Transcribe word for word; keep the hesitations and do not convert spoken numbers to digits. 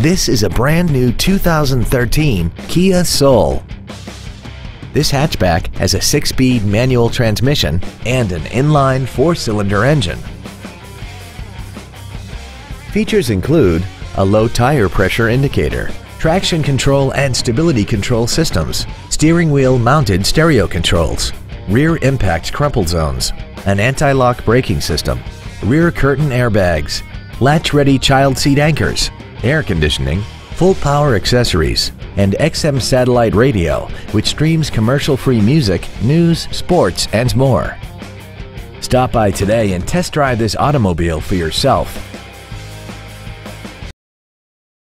This is a brand new two thousand thirteen Kia Soul. This hatchback has a six-speed manual transmission and an inline four-cylinder engine. Features include a low tire pressure indicator, traction control and stability control systems, steering wheel mounted stereo controls, rear impact crumple zones, an anti-lock braking system, rear curtain airbags, latch-ready child seat anchors, air conditioning, full power accessories, and X M satellite radio, which streams commercial-free music, news, sports, and more. Stop by today and test drive this automobile for yourself.